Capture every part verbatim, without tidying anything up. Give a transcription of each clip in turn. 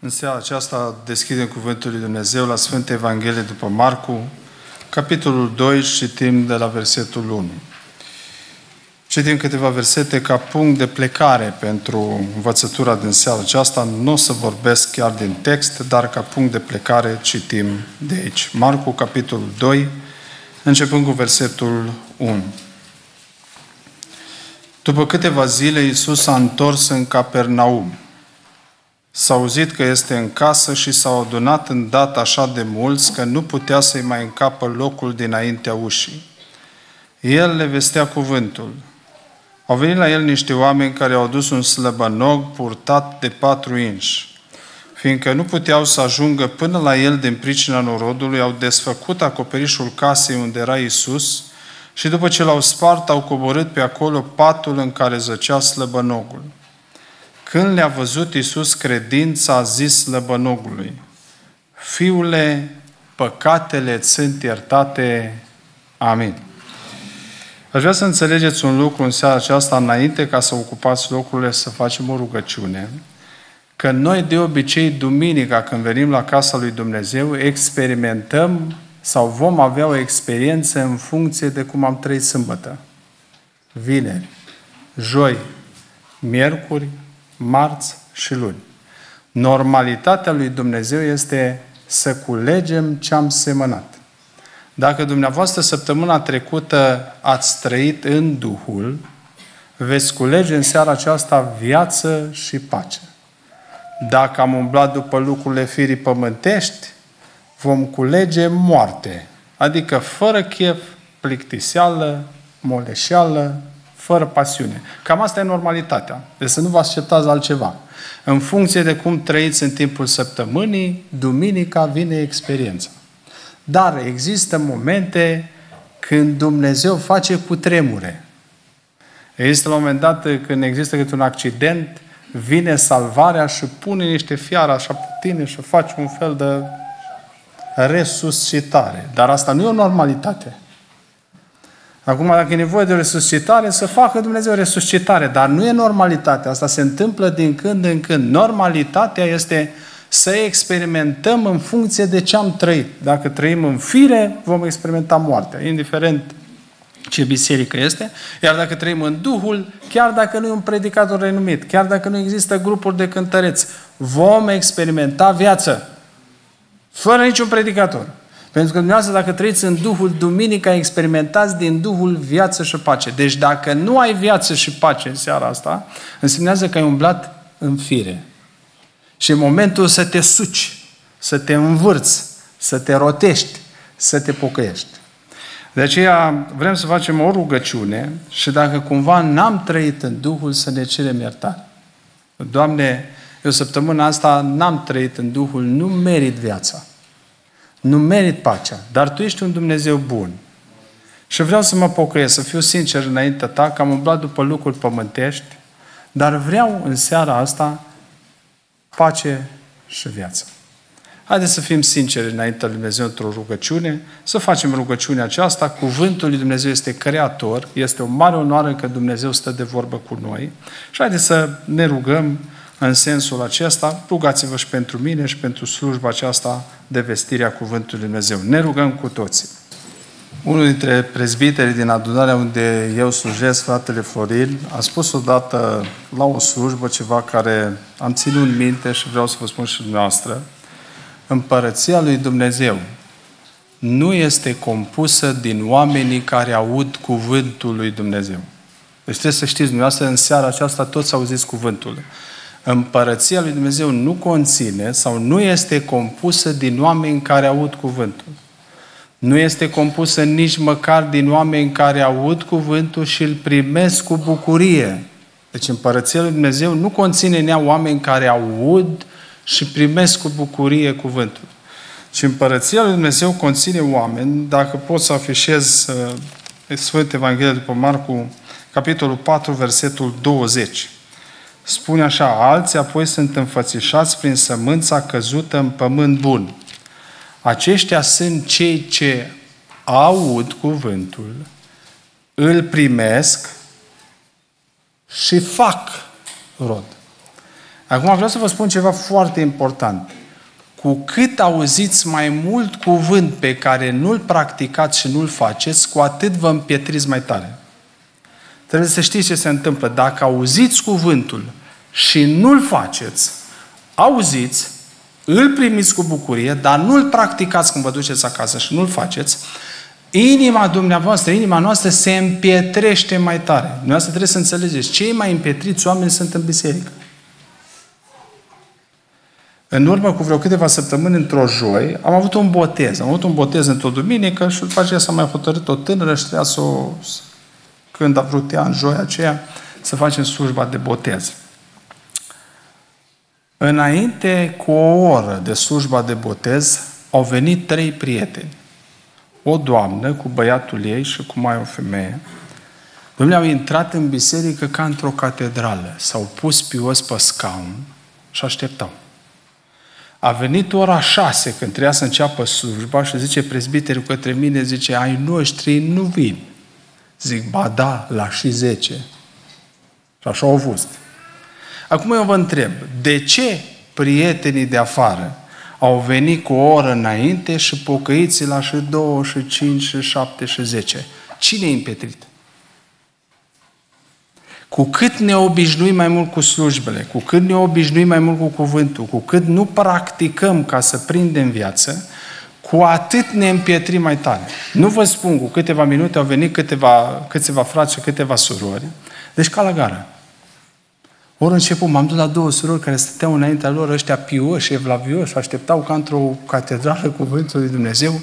În seara aceasta deschidem Cuvântul lui Dumnezeu la Sfânta Evanghelie după Marcu, capitolul doi, citim de la versetul unu. Citim câteva versete ca punct de plecare pentru învățătura din seara aceasta. Nu o să vorbesc chiar din text, dar ca punct de plecare citim de aici. Marcu, capitolul doi, începând cu versetul unu. După câteva zile, Iisus s-a întors în Capernaum. S-a auzit că este în casă și s-au adunat îndată așa de mulți că nu putea să-i mai încapă locul dinaintea ușii. El le vestea cuvântul. Au venit la el niște oameni care au adus un slăbănog purtat de patru inși. Fiindcă nu puteau să ajungă până la el din pricina norodului, au desfăcut acoperișul casei unde era Iisus și după ce l-au spart, au coborât pe acolo patul în care zăcea slăbănogul. Când le-a văzut Iisus credința, a zis slăbănogului: Fiule, păcatele sunt iertate. Amin. Aș vrea să înțelegeți un lucru în seara aceasta, înainte ca să ocupați locurile, să facem o rugăciune, că noi de obicei, duminica, când venim la casa lui Dumnezeu, experimentăm sau vom avea o experiență în funcție de cum am trăit sâmbătă, vineri, joi, miercuri, marți și luni. Normalitatea lui Dumnezeu este să culegem ce am semănat. Dacă dumneavoastră săptămâna trecută ați trăit în Duhul, veți culege în seara aceasta viață și pace. Dacă am umblat după lucrurile firii pământești, vom culege moarte, adică fără chef, plictiseală, moleșeală, fără pasiune. Cam asta e normalitatea. Deci să nu vă așteptați altceva. În funcție de cum trăiți în timpul săptămânii, duminica vine experiența. Dar există momente când Dumnezeu face cutremure. Există la un moment dat când există câte un accident, vine salvarea și pune niște fiare așa pe tine și faci un fel de resuscitare. Dar asta nu e o normalitate. Acum, dacă e nevoie de o resuscitare, să facă Dumnezeu resuscitare. Dar nu e normalitatea. Asta se întâmplă din când în când. Normalitatea este să experimentăm în funcție de ce am trăit. Dacă trăim în fire, vom experimenta moartea, indiferent ce biserică este. Iar dacă trăim în Duhul, chiar dacă nu e un predicator renumit, chiar dacă nu există grupuri de cântăreți, vom experimenta viață. Fără niciun predicator. Pentru că dumneavoastră, dacă trăiți în Duhul, duminica experimentați din Duhul viață și pace. Deci dacă nu ai viață și pace în seara asta, însemnează că ai umblat în fire. Și în momentul să te suci, să te învârți, să te rotești, să te pocăiești. De aceea vrem să facem o rugăciune și dacă cumva n-am trăit în Duhul, să ne cerem iertare. Doamne, eu săptămâna asta n-am trăit în Duhul, nu merit viața, nu merit pacea, dar Tu ești un Dumnezeu bun. Și vreau să mă pocăiesc, să fiu sincer înaintea Ta, că am umblat după lucruri pământești, dar vreau în seara asta pace și viață. Haideți să fim sinceri înaintea lui Dumnezeu într-o rugăciune, să facem rugăciunea aceasta. Cuvântul lui Dumnezeu este creator, este o mare onoare că Dumnezeu stă de vorbă cu noi și haideți să ne rugăm în sensul acesta. Rugați-vă și pentru mine și pentru slujba aceasta de vestire a Cuvântului Dumnezeu. Ne rugăm cu toții. Unul dintre prezbiterii din adunarea unde eu slujesc, fratele Florin, a spus odată la o slujbă ceva care am ținut în minte și vreau să vă spun și dumneavoastră. Împărăția lui Dumnezeu nu este compusă din oamenii care aud cuvântul lui Dumnezeu. Deci trebuie să știți dumneavoastră, în seara aceasta toți auziți cuvântul. Împărăția lui Dumnezeu nu conține sau nu este compusă din oameni care aud cuvântul. Nu este compusă nici măcar din oameni care aud cuvântul și îl primesc cu bucurie. Deci Împărăția lui Dumnezeu nu conține nea oameni care aud și primesc cu bucurie cuvântul. Și Împărăția lui Dumnezeu conține oameni, dacă pot să afișez Sfânta Evanghelie după Marcu, capitolul patru, versetul douăzeci. Spune așa: alții apoi sunt înfățișați prin sămânța căzută în pământ bun. Aceștia sunt cei ce aud cuvântul, îl primesc și fac rod. Acum vreau să vă spun ceva foarte important. Cu cât auziți mai mult cuvânt pe care nu-l practicați și nu-l faceți, cu atât vă împietriți mai tare. Trebuie să știți ce se întâmplă. Dacă auziți cuvântul și nu-l faceți, auziți, îl primiți cu bucurie, dar nu-l practicați când vă duceți acasă și nu-l faceți, inima dumneavoastră, inima noastră se împietrește mai tare. Dumneavoastră trebuie să înțelegeți. Cei mai împietriți oameni sunt în biserică. În urmă cu vreo câteva săptămâni, într-o joi, am avut un botez. Am avut un botez într-o duminică și după aceea s-a mai hotărât o tânără și trebuia să o... când a vrut ea, în joia aceea, să facem slujba de botez. Înainte cu o oră de slujba de botez, au venit trei prieteni. O doamnă cu băiatul ei și cu mai o femeie. Domnule, au intrat în biserică ca într-o catedrală. S-au pus pios pe scaun și așteptau. A venit ora șase, când trebuia să înceapă slujba, și zice prezbiterul către mine, zice, ai noștri nu vin. Zic, ba da, la și zece. Și așa au fost. Acum eu vă întreb, de ce prietenii de afară au venit cu o oră înainte și pocăiții la și două, și cinci, și șapte, și zece? Cine e împetrit? Cu cât ne obișnuim mai mult cu slujbele, cu cât ne obișnuim mai mult cu cuvântul, cu cât nu practicăm ca să prindem viață, cu atât ne împietrim mai tare. Nu vă spun, cu câteva minute au venit câteva, câțiva frați și câteva surori. Deci ca la gara. Ori început, m-am dus la două surori care stăteau înaintea lor, ăștia pioși, evlavioși, așteptau ca într-o catedrală cuvântul lui Dumnezeu,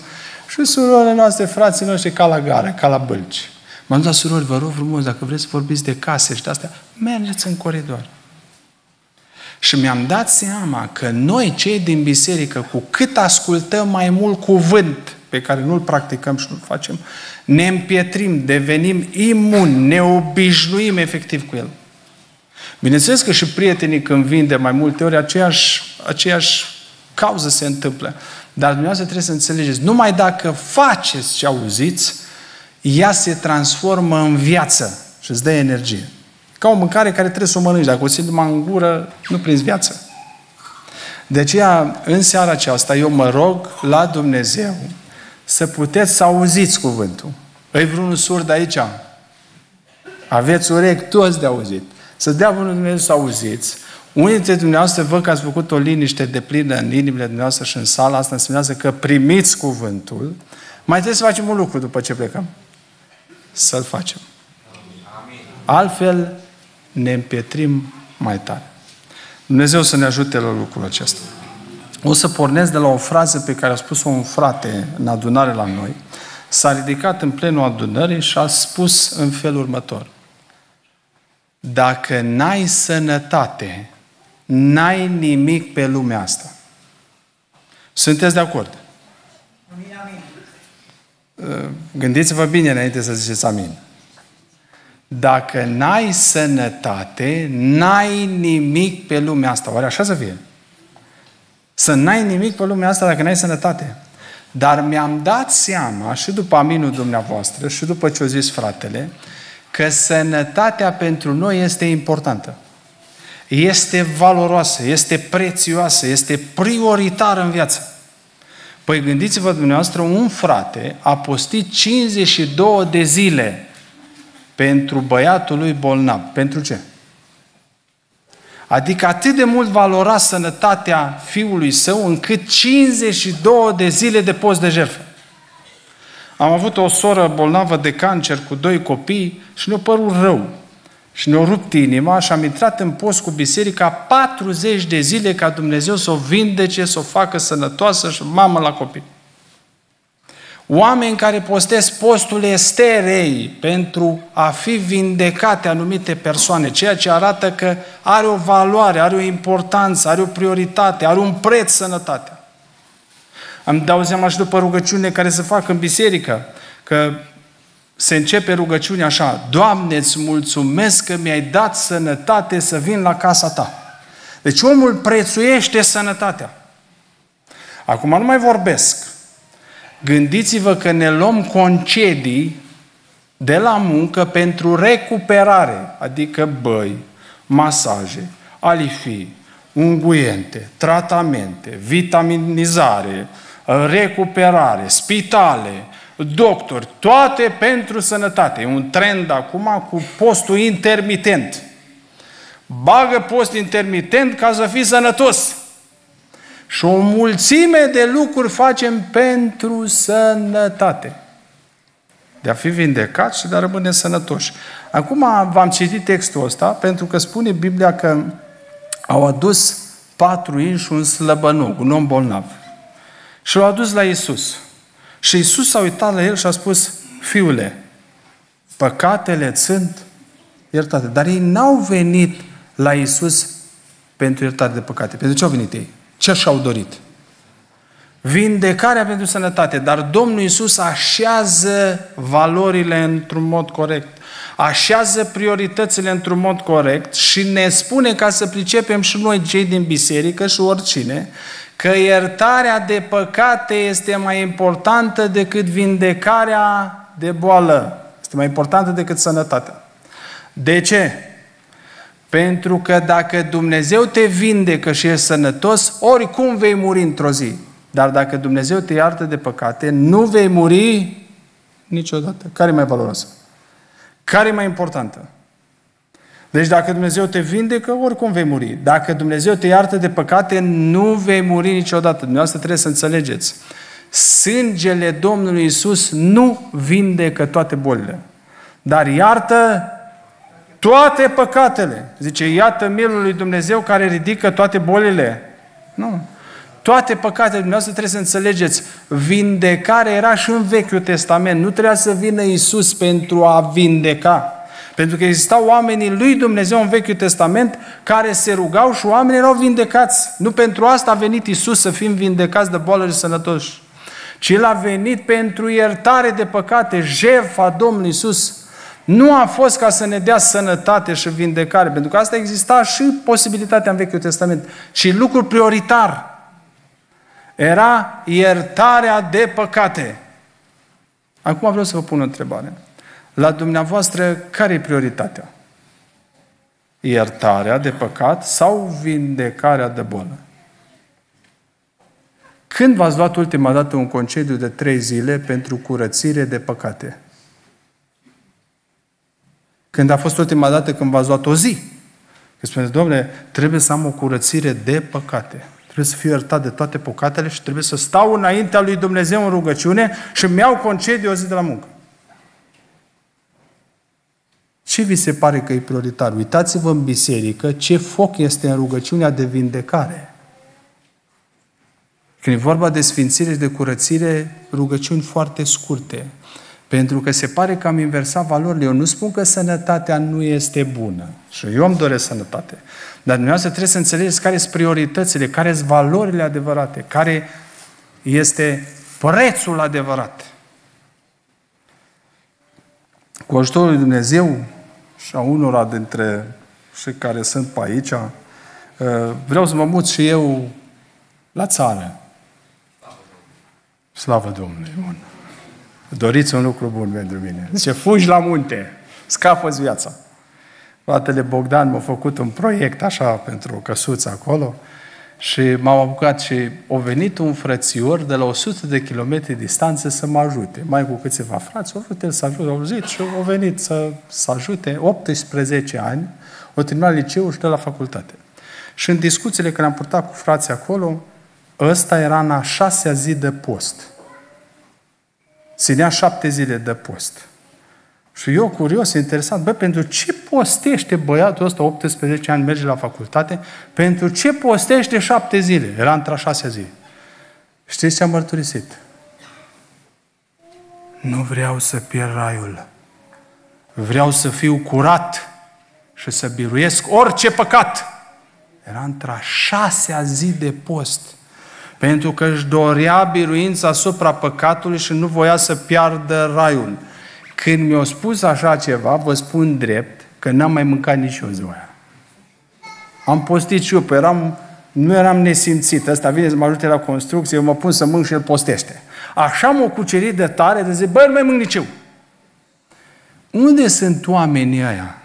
și surorile noastre, frații noștri, ca la gara, ca la bălci. M-am dus la surori, vă rog frumos, dacă vreți să vorbiți de case și de astea, mergeți în coridor. Și mi-am dat seama că noi, cei din biserică, cu cât ascultăm mai mult cuvânt pe care nu-l practicăm și nu-l facem, ne împietrim, devenim imuni, ne obișnuim efectiv cu el. Bineînțeles că și prietenii, când vin de mai multe ori, aceeași, aceeași cauză se întâmplă. Dar dumneavoastră trebuie să înțelegeți, numai dacă faceți ce auziți, ea se transformă în viață și îți dă energie. Ca o mâncare care trebuie să o mănânci. Dacă o ții numai în gură, nu prinzi viață. De aceea, în seara aceasta, eu mă rog la Dumnezeu să puteți să auziți cuvântul. Îi vreunul surd aici? Aveți urechi toți de auzit. Să dea bunul Dumnezeu să auziți. Unii dintre dumneavoastră văd că ați făcut o liniște de plină în inimile dumneavoastră și în sala asta, înseamnă că primiți cuvântul. Mai trebuie să facem un lucru după ce plecăm. Să-l facem. Amin. Altfel ne împietrim mai tare. Dumnezeu să ne ajute la lucrul acesta. O să pornesc de la o frază pe care a spus-o un frate în adunare la noi. S-a ridicat în plenul adunării și a spus în felul următor. Dacă n-ai sănătate, n-ai nimic pe lumea asta. Sunteți de acord? Gândiți-vă bine înainte să ziceți amin. Dacă n-ai sănătate, n-ai nimic pe lumea asta. Oare așa să fie? Să n-ai nimic pe lumea asta dacă n-ai sănătate. Dar mi-am dat seama și după aminul dumneavoastră și după ce o zis fratele, că sănătatea pentru noi este importantă. Este valoroasă, este prețioasă, este prioritară în viață. Păi gândiți-vă dumneavoastră, un frate a postit cincizeci și două de zile pentru băiatul lui bolnav. Pentru ce? Adică atât de mult valora sănătatea fiului său, încât cincizeci și două de zile de post de jertfă. Am avut o soră bolnavă de cancer cu doi copii și ne-a părut rău. Și ne-a rupt inima și am intrat în post cu biserica patruzeci de zile ca Dumnezeu să o vindece, să o facă sănătoasă și mamă la copii. Oameni care postez postul esterei pentru a fi vindecate anumite persoane, ceea ce arată că are o valoare, are o importanță, are o prioritate, are un preț sănătatea. Am dau seama și după rugăciune care se fac în biserică, că se începe rugăciunea așa, Doamne, îți mulțumesc că mi-ai dat sănătate să vin la casa ta. Deci omul prețuiește sănătatea. Acum nu mai vorbesc. Gândiți-vă că ne luăm concedii de la muncă pentru recuperare, adică băi, masaje, alifii, unguente, tratamente, vitaminizare, recuperare, spitale, doctori, toate pentru sănătate. E un trend acum cu postul intermitent. Bagă post intermitent ca să fii sănătos. Și o mulțime de lucruri facem pentru sănătate. De a fi vindecați și de a rămâne sănătoși. Acum v-am citit textul ăsta pentru că spune Biblia că au adus patru inși un slăbănog, un om bolnav. Și l-au adus la Iisus. Și Iisus s-a uitat la el și a spus: Fiule, păcatele sunt iertate. Dar ei n-au venit la Iisus pentru iertare de păcate. Pentru ce au venit ei? Ce și-au dorit? Vindecarea pentru sănătate. Dar Domnul Iisus așează valorile într-un mod corect. Așează prioritățile într-un mod corect și ne spune, ca să pricepem și noi cei din biserică și oricine, că iertarea de păcate este mai importantă decât vindecarea de boală. Este mai importantă decât sănătatea. De ce? Pentru că dacă Dumnezeu te vindecă și ești sănătos, oricum vei muri într-o zi. Dar dacă Dumnezeu te iartă de păcate, nu vei muri niciodată. Care e mai valoroasă? Care e mai importantă? Deci dacă Dumnezeu te vindecă, oricum vei muri. Dacă Dumnezeu te iartă de păcate, nu vei muri niciodată. Dumneavoastră trebuie să înțelegeți. Sângele Domnului Iisus nu vindecă toate bolile, dar iartă toate păcatele. Zice, iată milul lui Dumnezeu care ridică toate bolile. Nu. Toate păcatele, dumneavoastră trebuie să înțelegeți, vindecarea era și în Vechiul Testament. Nu trebuia să vină Iisus pentru a vindeca. Pentru că existau oamenii lui Dumnezeu în Vechiul Testament care se rugau și oamenii erau vindecați. Nu pentru asta a venit Iisus, să fim vindecați de boală și sănătoși. Ci El a venit pentru iertare de păcate. Jertfa Domnului Iisus nu a fost ca să ne dea sănătate și vindecare, pentru că asta exista și posibilitatea în Vechiul Testament. Și lucru prioritar era iertarea de păcate. Acum vreau să vă pun o întrebare. La dumneavoastră, care e prioritatea? Iertarea de păcat sau vindecarea de boală? Când v-ați luat ultima dată un concediu de trei zile pentru curățire de păcate? Când a fost ultima dată când v-ați luat o zi? Că spuneți, Doamne, trebuie să am o curățire de păcate. Trebuie să fiu iertat de toate păcatele și trebuie să stau înaintea lui Dumnezeu în rugăciune și îmi iau concediu o zi de la muncă. Ce vi se pare că e prioritar? Uitați-vă în biserică ce foc este în rugăciunea de vindecare. Când e vorba de sfințire și de curățire, rugăciuni foarte scurte. Pentru că se pare că am inversat valorile. Eu nu spun că sănătatea nu este bună. Și eu îmi doresc sănătate. Dar dumneavoastră trebuie să înțelegeți care sunt prioritățile, care sunt valorile adevărate, care este prețul adevărat. Cu ajutorul lui Dumnezeu și a unora dintre cei care sunt pe aici, vreau să mă mut și eu la țară. Slavă Domnului! Bun. Doriți un lucru bun pentru mine. Zice, fugi la munte, scapă-ți viața. Fratele Bogdan m-a făcut un proiect așa pentru o căsuță acolo și m-am apucat și a venit un frățior de la o sută de kilometri distanță să mă ajute. Mai cu câțiva frați, au vrut el să ajute, au zis și au venit să, să ajute. optsprezece ani, o terminat liceul și de la facultate. Și în discuțiile care am purtat cu frații acolo, ăsta era în a șasea zi de post. Ținea șapte zile de post. Și eu, curios, interesant, bă, pentru ce postește băiatul ăsta, optsprezece ani, merge la facultate, pentru ce postește șapte zile? Era într-a șasea zi. Știți ce am mărturisit? Nu vreau să pierd raiul. Vreau să fiu curat și să biruiesc orice păcat. Era într-a șasea zi de post. Pentru că își dorea biruința asupra păcatului și nu voia să piardă raiul. Când mi-au spus așa ceva, vă spun drept că n-am mai mâncat nici eu ziua aia. Am postit și eu, pe eram, nu eram nesimțit. Ăsta vine să mă ajute la construcție, eu mă pun să mânc și el postește. Așa m-au cucerit de tare, de zic, bă, nu mai mânc nici eu. Unde sunt oamenii aia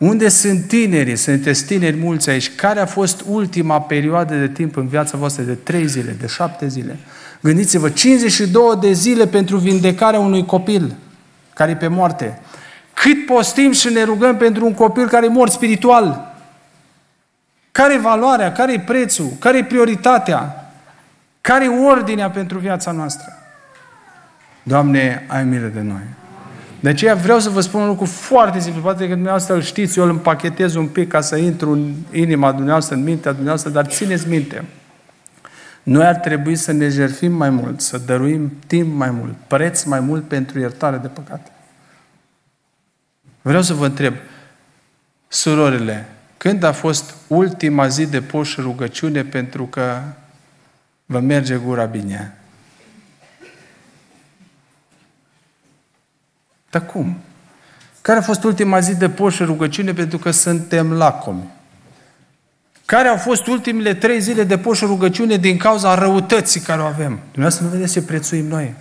Unde sunt tinerii? Sunteți tineri mulți aici. Care a fost ultima perioadă de timp în viața voastră de trei zile, de șapte zile? Gândiți-vă, cincizeci și două de zile pentru vindecarea unui copil care e pe moarte. Cât postim și ne rugăm pentru un copil care e mort spiritual? Care e valoarea? Care e prețul? Care e prioritatea? Care e ordinea pentru viața noastră? Doamne, ai milă de noi! De aceea vreau să vă spun un lucru foarte simplu, poate că dumneavoastră îl știți, eu îl împachetez un pic ca să intru în inima dumneavoastră, în mintea dumneavoastră, dar țineți minte. Noi ar trebui să ne jertfim mai mult, să dăruim timp mai mult, preț mai mult pentru iertare de păcate. Vreau să vă întreb, surorile, când a fost ultima zi de post și rugăciune pentru că vă merge gura bine? Dar cum? Care a fost ultima zi de post și rugăciune pentru că suntem lacomi? Care au fost ultimele trei zile de post și rugăciune din cauza răutății care o avem? Dumneavoastră nu vedeți ce prețuim noi.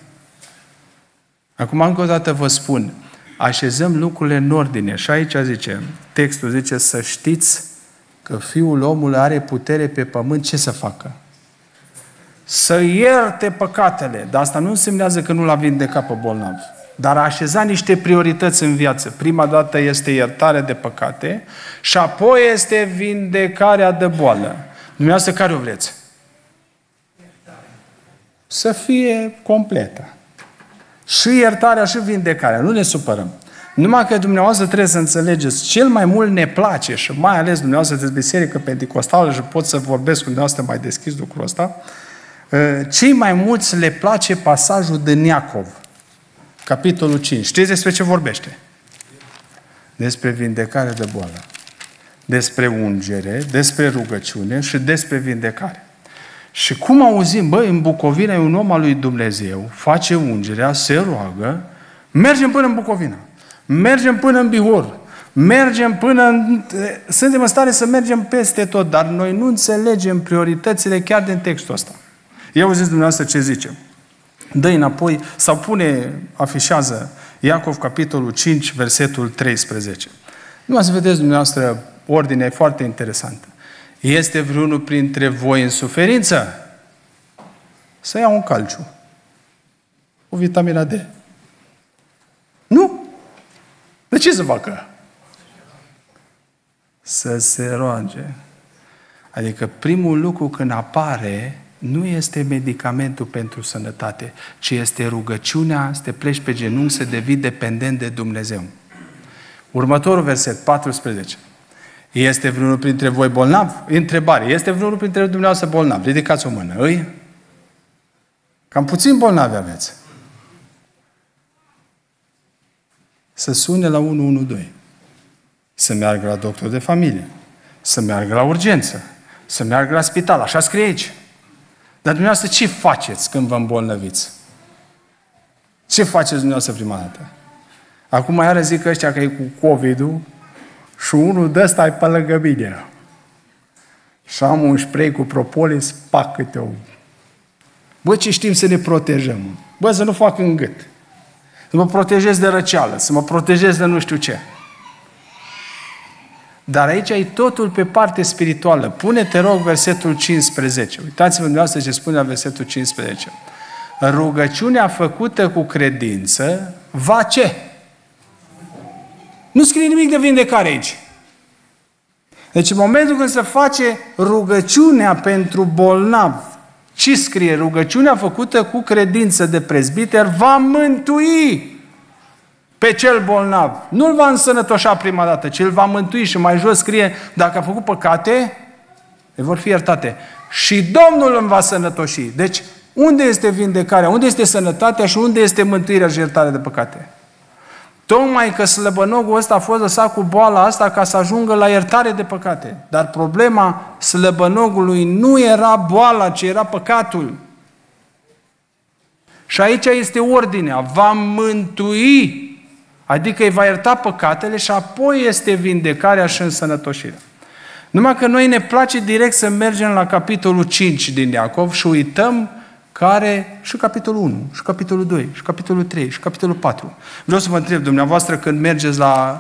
Acum, încă o dată vă spun, așezăm lucrurile în ordine. Și aici zice, textul zice, să știți că Fiul omului are putere pe pământ ce să facă? Să ierte păcatele. Dar asta nu însemnează că nu l-a vindecat pe bolnav. Dar a așezat niște priorități în viață. Prima dată este iertarea de păcate și apoi este vindecarea de boală. Dumneavoastră care o vreți? Să fie completă. Și iertarea și vindecarea. Nu ne supărăm. Numai că dumneavoastră trebuie să înțelegeți, cel mai mult ne place și mai ales dumneavoastră de biserică penticostală și pot să vorbesc cu dumneavoastră mai deschis lucrul ăsta, cei mai mulți le place pasajul din Iacov. capitolul cinci. Știți despre ce vorbește? Despre vindecare de boală. Despre ungere, despre rugăciune și despre vindecare. Și cum auzim, băi, în Bucovina e un om al lui Dumnezeu, face ungerea, se roagă, mergem până în Bucovina, mergem până în Bihor, mergem până în... Suntem în stare să mergem peste tot, dar noi nu înțelegem prioritățile chiar din textul ăsta. Ia auziți dumneavoastră ce zicem. Dă înapoi, sau pune, afișează Iacov, capitolul cinci, versetul treisprezece. Nu să vedeți dumneavoastră, ordinea e foarte interesantă. Este vreunul printre voi în suferință? Să ia un calciu. O vitamina D. Nu? De ce să facă? Să se roage. Adică primul lucru când apare... Nu este medicamentul pentru sănătate, ci este rugăciunea să te pleci pe genunchi, să devii dependent de Dumnezeu. Următorul verset, patruzeci și patru. Este vreunul printre voi bolnav? Întrebare. Este vreunul printre dumneavoastră bolnav? Ridicați o mână. Îi? Cam puțin bolnavi aveți. Să sune la unu unu doi. Să meargă la doctor de familie. Să meargă la urgență. Să meargă la spital. Așa scrie aici. Dar dumneavoastră ce faceți când vă îmbolnăviți? Ce faceți dumneavoastră prima dată? Acum iară zic ăștia că e cu COVID-ul și unul de ăsta e pe lângă mine. Și am un spray cu propolis, pac câte o... Bă, ce știm să ne protejăm? Bă, să nu fac în gât. Să mă protejez de răceală, să mă protejez de nu știu ce. Dar aici e totul pe parte spirituală. Pune-te, rog, versetul cincisprezece. Uitați-vă dumneavoastră ce spune la versetul cincisprezece. Rugăciunea făcută cu credință va ce? Nu scrie nimic de vindecare aici. Deci în momentul când se face rugăciunea pentru bolnav, ce scrie? Rugăciunea făcută cu credință de prezbiter va mântui pe cel bolnav. Nu-l va însănătoșa prima dată, ci îl va mântui și mai jos scrie, dacă a făcut păcate, le vor fi iertate. Și Domnul îl va sănătoși. Deci, unde este vindecarea? Unde este sănătatea și unde este mântuirea și iertarea de păcate? Tocmai că slăbănogul ăsta a fost lăsat cu boala asta ca să ajungă la iertare de păcate. Dar problema slăbănogului nu era boala, ci era păcatul. Și aici este ordinea. Va mântui. Adică îi va ierta păcatele și apoi este vindecarea și însănătoșirea. Numai că noi ne place direct să mergem la capitolul cinci din Iacov și uităm care și capitolul unu, și capitolul doi, și capitolul trei, și capitolul patru. Vreau să vă întreb dumneavoastră când mergeți la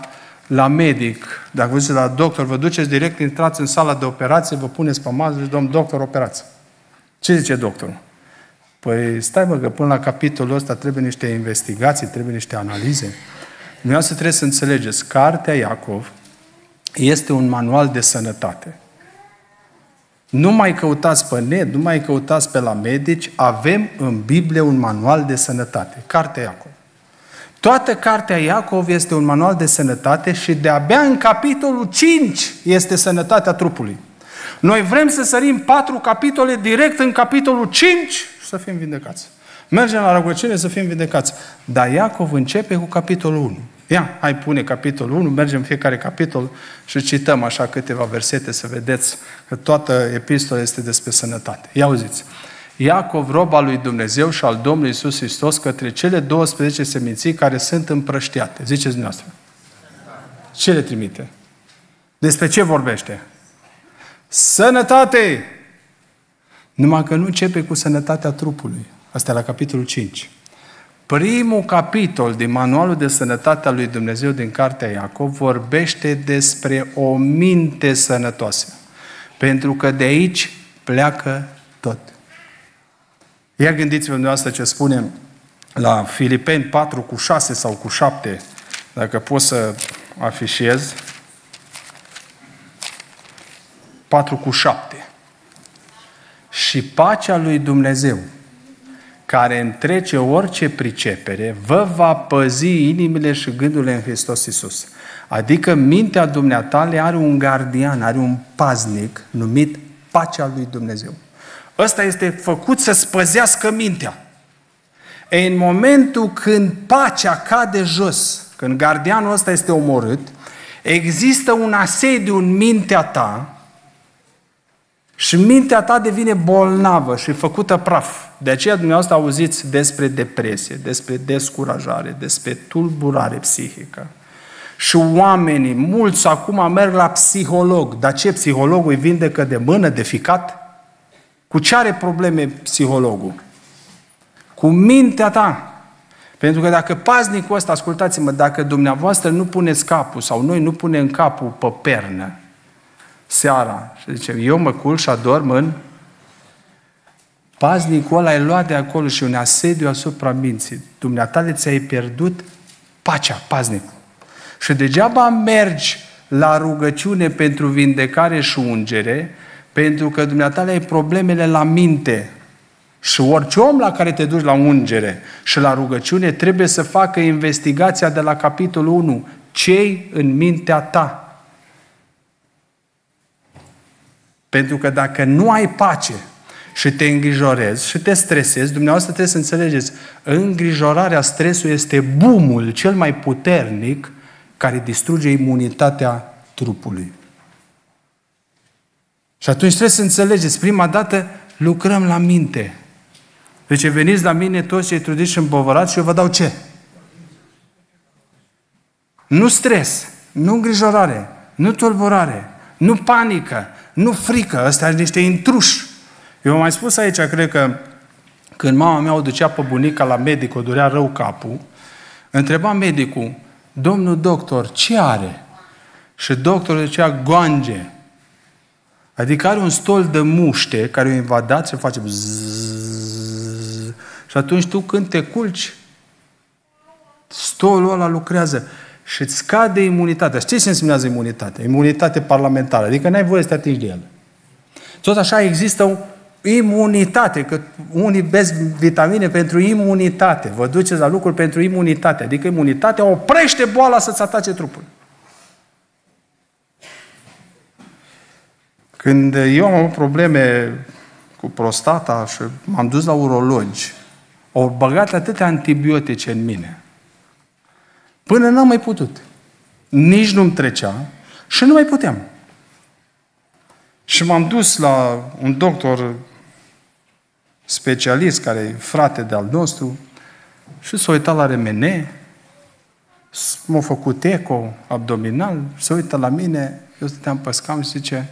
la medic, dacă vă duceți la doctor, vă duceți direct, intrați în sala de operație, vă puneți pe masă și zice, domn doctor, operați. Ce zice doctorul? Păi stai mă, că până la capitolul ăsta trebuie niște investigații, trebuie niște analize. Dumneavoastră trebuie să înțelegeți, cartea Iacov este un manual de sănătate. Nu mai căutați pe net, nu mai căutați pe la medici, avem în Biblie un manual de sănătate, cartea Iacov. Toată cartea Iacov este un manual de sănătate și de-abia în capitolul cinci este sănătatea trupului. Noi vrem să sărim patru capitole direct în capitolul cinci și să fim vindecați. Mergem la rugăciune să fim vindecați. Dar Iacov începe cu capitolul unu. Ia, hai pune capitolul unu, mergem fiecare capitol și cităm așa câteva versete să vedeți că toată epistola este despre sănătate. Ia auziți! Iacov, rob al lui Dumnezeu și al Domnului Iisus Hristos, către cele douăsprezece seminții care sunt împrăștiate. Ziceți dumneavoastră. Ce le trimite? Despre ce vorbește? Sănătate! Numai că nu începe cu sănătatea trupului. Asta e la capitolul cinci. Primul capitol din manualul de sănătate al lui Dumnezeu din cartea Iacov vorbește despre o minte sănătoasă. Pentru că de aici pleacă tot. Ia gândiți-vă dumneavoastră ce spunem la Filipeni patru cu șase sau cu șapte, dacă pot să afișez. patru cu șapte. Și pacea lui Dumnezeu, care întrece orice pricepere, vă va păzi inimile și gândurile în Hristos Iisus. Adică mintea dumneatale are un gardian, are un paznic numit pacea lui Dumnezeu. Ăsta este făcut să spăzească mintea. E în momentul când pacea cade jos, când gardianul ăsta este omorât, există un asediu în mintea ta și mintea ta devine bolnavă și făcută praf. De aceea dumneavoastră auziți despre depresie, despre descurajare, despre tulburare psihică. Și oamenii, mulți acum merg la psiholog. Dar ce psihologul îi vindecă de mână, de ficat? Cu ce are probleme psihologul? Cu mintea ta. Pentru că dacă paznicul ăsta, ascultați-mă, dacă dumneavoastră nu puneți capul sau noi nu punem capul pe pernă seara și zicem, eu mă culc și adorm în... Paznicul ăla ai luat de acolo și un asediu asupra minții. Dumneatale ți-ai pierdut pacea, paznicul. Și degeaba mergi la rugăciune pentru vindecare și ungere, pentru că dumneatale ai problemele la minte. Și orice om la care te duci la ungere și la rugăciune trebuie să facă investigația de la capitolul unu. Ce-i în mintea ta? Pentru că dacă nu ai pace și te îngrijorezi și te stresezi, dumneavoastră trebuie să înțelegeți, îngrijorarea, stresul este boom-ul cel mai puternic care distruge imunitatea trupului. Și atunci trebuie să înțelegeți, prima dată lucrăm la minte. Deci veniți la mine toți cei trudiți și împovărați și eu vă dau ce? Nu stres, nu îngrijorare, nu tulburare, nu panică, nu frică, ăsta sunt niște intruși. Eu am mai spus aici, cred că când mama mea o ducea pe bunica la medic, o durea rău capul, întreba medicul, domnul doctor, ce are? Și doctorul zicea, goange. Adică are un stol de muște care o invadat și face zzzz. Și atunci tu când te culci, stolul ăla lucrează și îți scade imunitatea. Știți ce înseamnă imunitatea? Imunitate parlamentară. Adică n-ai voie să te atingi de el. Tot așa există imunitate, că unii bez vitamine pentru imunitate. Vă duceți la lucruri pentru imunitate. Adică imunitatea oprește boala să-ți atace trupul. Când eu am avut probleme cu prostata și m-am dus la urologi, au băgat atâtea antibiotice în mine. Până n-am mai putut. Nici nu-mi trecea și nu mai puteam. Și m-am dus la un doctor specialist, care e frate de-al nostru, și s-a uitat la R M N, m-a făcut eco abdominal, s-a uitat la mine, eu stăteam pe scaun și zice,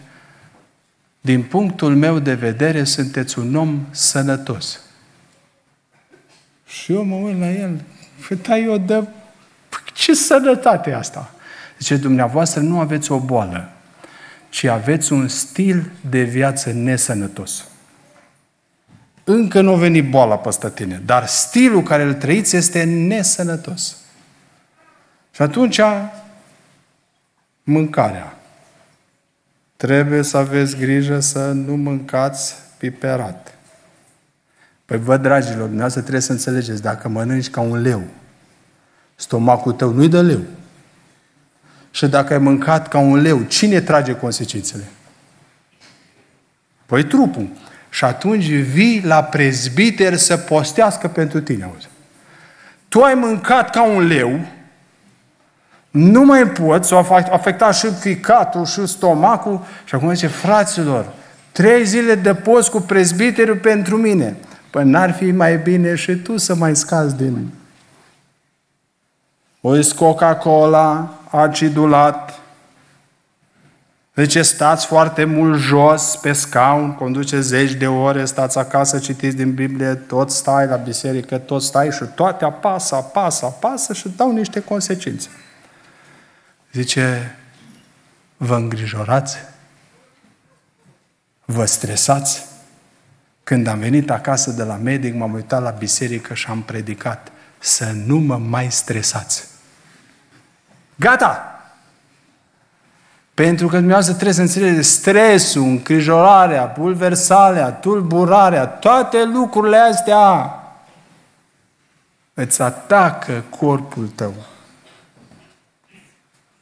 din punctul meu de vedere, sunteți un om sănătos. Și eu mă uit la el, păi, eu de... ce sănătate asta? Zice, dumneavoastră nu aveți o boală, ci aveți un stil de viață nesănătos. Încă nu a venit boala peste tine, dar stilul care îl trăiți este nesănătos. Și atunci, mâncarea. Trebuie să aveți grijă să nu mâncați piperat. Păi vă, dragilor, dumneavoastră trebuie să înțelegeți, dacă mănânci ca un leu, stomacul tău nu-i de leu. Și dacă ai mâncat ca un leu, cine trage consecințele? Păi trupul. Și atunci vii la prezbiter să postească pentru tine, auzi. Tu ai mâncat ca un leu, nu mai poți, o afecta și ficatul și stomacul. Și acum zice, fraților, trei zile de post cu prezbiterul pentru mine. Păi n-ar fi mai bine și tu să mai scazi din... Uiți Coca-Cola, acidulat. Zice, stați foarte mult jos pe scaun, conduce zeci de ore, stați acasă, citiți din Biblie, tot stai la biserică, tot stai și toate apasă, apasă, apasă și dau niște consecințe. Zice, vă îngrijorați? Vă stresați? Când am venit acasă de la medic, m-am uitat la biserică și am predicat să nu mă mai stresați. Gata! Pentru că dumneavoastră trebuie să înțelegeți stresul, îngrijorarea, bulversarea, tulburarea, toate lucrurile astea îți atacă corpul tău.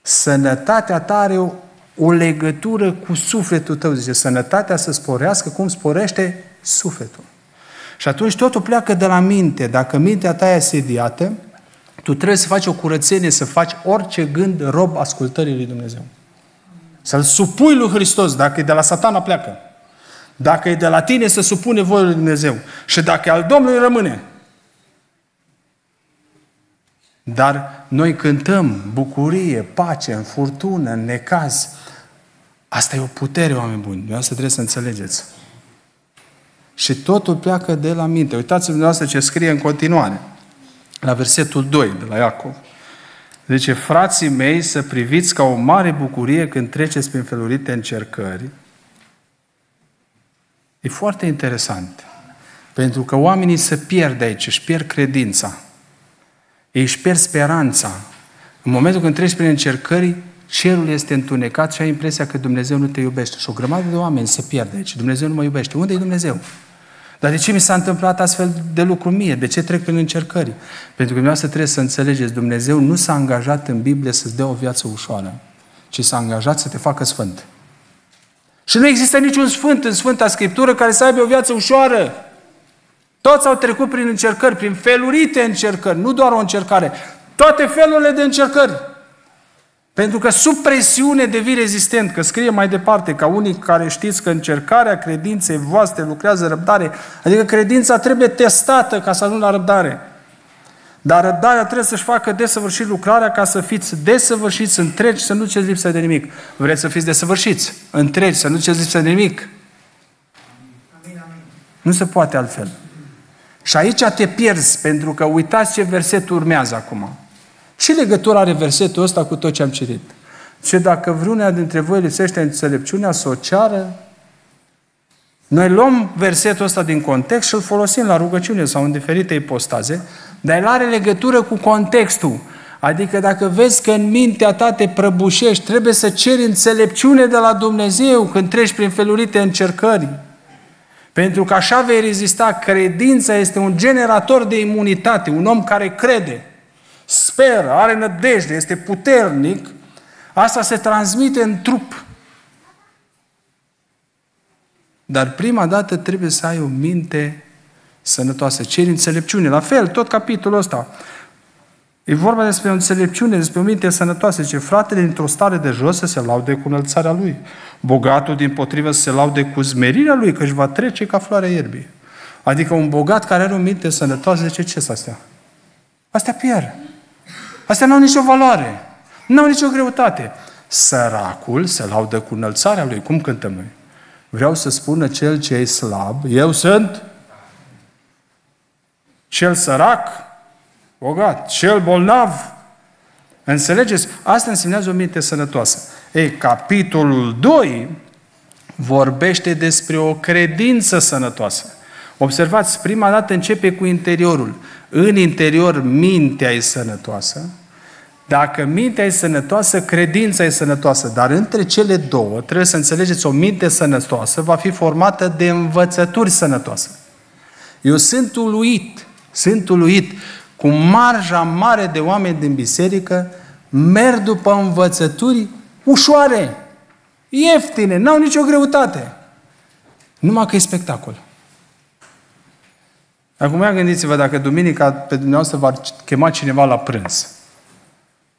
Sănătatea ta are o, o legătură cu sufletul tău. Zice, sănătatea să sporească cum sporește sufletul. Și atunci totul pleacă de la minte. Dacă mintea ta e asediată, tu trebuie să faci o curățenie, să faci orice gând rob ascultării lui Dumnezeu. Să-L supui lui Hristos. Dacă e de la satana, pleacă. Dacă e de la tine, să supune voia lui Dumnezeu. Și dacă e al Domnului, rămâne. Dar noi cântăm bucurie, pace, în furtună, în necaz. Asta e o putere, oameni buni. Dumneavoastră trebuie să înțelegeți. Și totul pleacă de la minte. Uitați-vă dumneavoastră ce scrie în continuare. La versetul doi de la Iacov. Zice, frații mei, să priviți ca o mare bucurie când treceți prin felurite încercări. E foarte interesant. Pentru că oamenii se pierd aici, își pierd credința. Ei își pierd speranța. În momentul când treci prin încercări, cerul este întunecat și ai impresia că Dumnezeu nu te iubește. Și o grămadă de oameni se pierd aici. Dumnezeu nu mă iubește. Unde e Dumnezeu? Dar de ce mi s-a întâmplat astfel de lucru mie? De ce trec prin încercări? Pentru că dumneavoastră trebuie să înțelegeți, Dumnezeu nu s-a angajat în Biblie să-ți dea o viață ușoară, ci s-a angajat să te facă sfânt. Și nu există niciun sfânt în Sfânta Scriptură care să aibă o viață ușoară. Toți au trecut prin încercări, prin felurite încercări, nu doar o încercare, toate felurile de încercări. Pentru că sub presiune devii rezistent, că scrie mai departe, ca unii care știți că încercarea credinței voastre lucrează răbdare, adică credința trebuie testată ca să ajungi la răbdare. Dar răbdarea trebuie să-și facă desăvârșit lucrarea ca să fiți desăvârșiți întregi, să nu ceți lipsă de nimic. Vreți să fiți desăvârșiți întregi, să nu ceți lipsă de nimic? Amin, amin. Nu se poate altfel. Și aici te pierzi, pentru că uitați ce verset urmează acum. Ce legătură are versetul ăsta cu tot ce am citit? Ce dacă vreuna dintre voi lipsește înțelepciunea, să o ceară? Noi luăm versetul ăsta din context și îl folosim la rugăciune sau în diferite ipostaze, dar el are legătură cu contextul. Adică dacă vezi că în mintea ta te prăbușești, trebuie să ceri înțelepciune de la Dumnezeu când treci prin felurite încercări. Pentru că așa vei rezista. Credința este un generator de imunitate, un om care crede, speră, are nădejde, este puternic, asta se transmite în trup. Dar prima dată trebuie să ai o minte sănătoasă, ceri înțelepciune. La fel, tot capitolul ăsta. E vorba despre o înțelepciune, despre o minte sănătoasă. Zice, fratele dintr-o stare de jos să se laude cu înălțarea lui. Bogatul, dimpotrivă, să se laude cu zmerirea lui, că își va trece ca floarea ierbii. Adică un bogat care are o minte sănătoasă, zice, ce-s astea? Astea pierd. Astea n-au nicio valoare. N-au nicio greutate. Săracul se laudă cu înălțarea lui. Cum cântăm noi? Vreau să spună cel ce e slab, eu sunt cel sărac, bogat, cel bolnav. Înțelegeți? Asta însemnează o minte sănătoasă. Ei, capitolul doi vorbește despre o credință sănătoasă. Observați, prima dată începe cu interiorul. În interior, mintea e sănătoasă. Dacă mintea e sănătoasă, credința e sănătoasă. Dar între cele două, trebuie să înțelegeți, o minte sănătoasă va fi formată de învățături sănătoase. Eu sunt uluit, sunt uluit cu marja mare de oameni din biserică, merg după învățături ușoare, ieftine, n-au nicio greutate. Numai că e spectacol. Acum ia gândiți-vă dacă duminica pe dumneavoastră va chema cineva la prânz.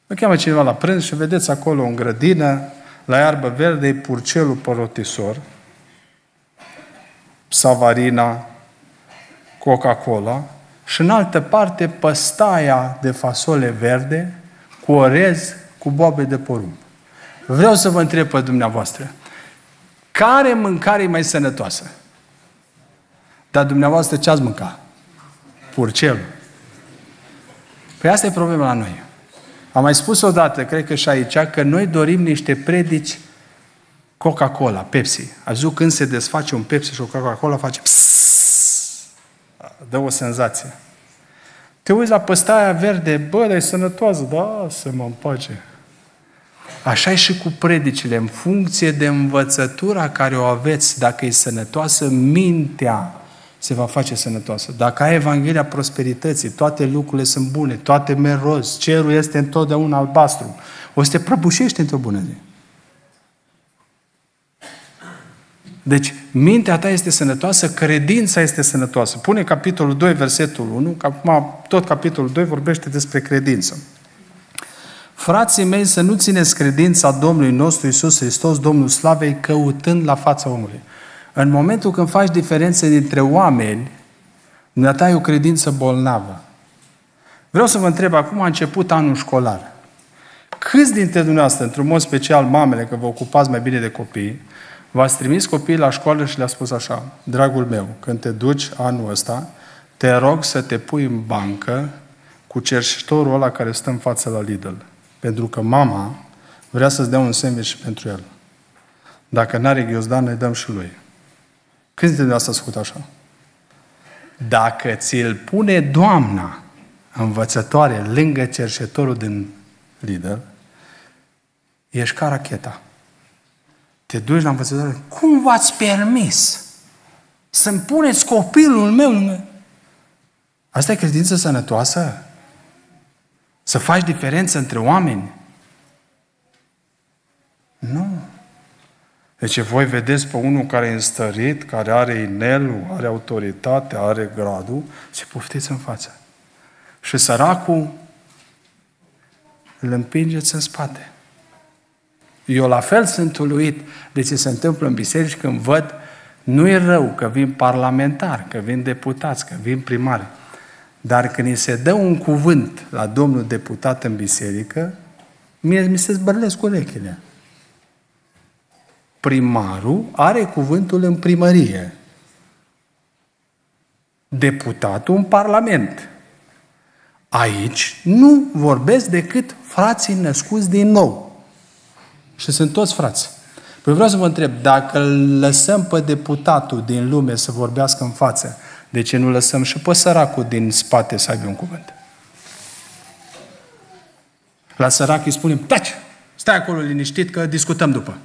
Vă cheamă cineva la prânz și vedeți acolo în grădină, la iarbă verde, e purcelul părotisor, savarina, Coca-Cola și în altă parte păstaia de fasole verde cu orez, cu boabe de porumb. Vreau să vă întreb pe dumneavoastră, care mâncare e mai sănătoasă? Dar dumneavoastră ce ați mâncat? Purcelul. Păi asta e problema la noi. Am mai spus odată, cred că și aici, că noi dorim niște predici Coca-Cola, Pepsi. Ați văzut când se desface un Pepsi și o Coca-Cola face psss, dă o senzație. Te uiți la păstaia verde, bă, dar e sănătoasă, da, să mă împace. Așa e și cu predicile, în funcție de învățătura care o aveți, dacă e sănătoasă, mintea se va face sănătoasă. Dacă ai Evanghelia prosperității, toate lucrurile sunt bune, toate merg roz, cerul este întotdeauna albastru, o să te prăbușești într-o bună zi. Deci, mintea ta este sănătoasă, credința este sănătoasă. Pune capitolul doi, versetul unu, că acum tot capitolul doi vorbește despre credință. Frații mei, să nu țineți credința Domnului nostru Iisus Hristos, Domnul Slavei, căutând la fața omului. În momentul când faci diferențe dintre oameni, dumneata e o credință bolnavă. Vreau să vă întreb, acum a început anul școlar. Câți dintre dumneavoastră, într-un mod special mamele, că vă ocupați mai bine de copii, v-ați trimis copiii la școală și le-a spus așa: dragul meu, când te duci anul ăsta, te rog să te pui în bancă cu cerșitorul ăla care stă în față la Lidl. Pentru că mama vrea să-ți dea un sandwich pentru el. Dacă n-are ghiozdan, ne dăm și lui. Câți dintre asta ați făcut așa? Dacă ți-l pune doamna învățătoare lângă cerșetorul din Lidl, ești ca racheta. Te duci la învățătoare. Cum v-ați permis să-mi puneți copilul meu? Asta e credință sănătoasă? Să faci diferență între oameni? Nu. Deci voi vedeți pe unul care e înstărit, care are inelul, are autoritate, are gradul, se poftiți în față. Și săracul îl împingeți în spate. Eu la fel sunt uluit de ce se întâmplă în biserici când văd, nu e rău că vin parlamentari, că vin deputați, că vin primari. Dar când îi se dă un cuvânt la domnul deputat în biserică, mie mi se zbârlesc urechile. Primarul are cuvântul în primărie. Deputatul în parlament. Aici nu vorbesc decât frații născuți din nou. Și sunt toți frați. Păi vreau să vă întreb, dacă îl lăsăm pe deputatul din lume să vorbească în față, de ce nu lăsăm și pe săracul din spate să aibă un cuvânt? La sărac îi spunem, taci, stai acolo liniștit că discutăm după.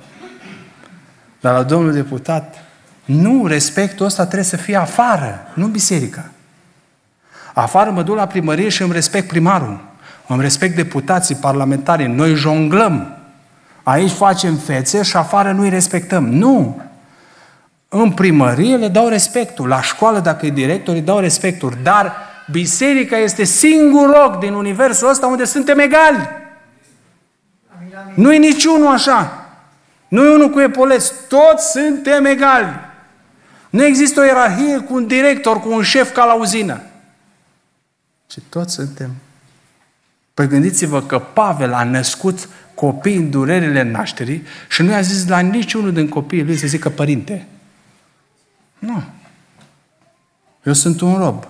Dar la domnul deputat, nu, respectul ăsta trebuie să fie afară, nu biserica. Afară mă duc la primărie și îmi respect primarul, îmi respect deputații, parlamentarii, noi jonglăm. Aici facem fețe și afară nu îi respectăm. Nu! În primărie le dau respectul, la școală dacă e director îi dau respectul, dar biserica este singurul loc din universul ăsta unde suntem egali. Nu e niciunul așa. Nu e unul cu epoleți, toți suntem egali. Nu există o ierarhie cu un director, cu un șef ca la uzină. Și toți suntem. Păi gândiți-vă că Pavel a născut copii în durerile nașterii și nu i-a zis la niciunul din copiii lui să zică părinte. Nu. Eu sunt un rob.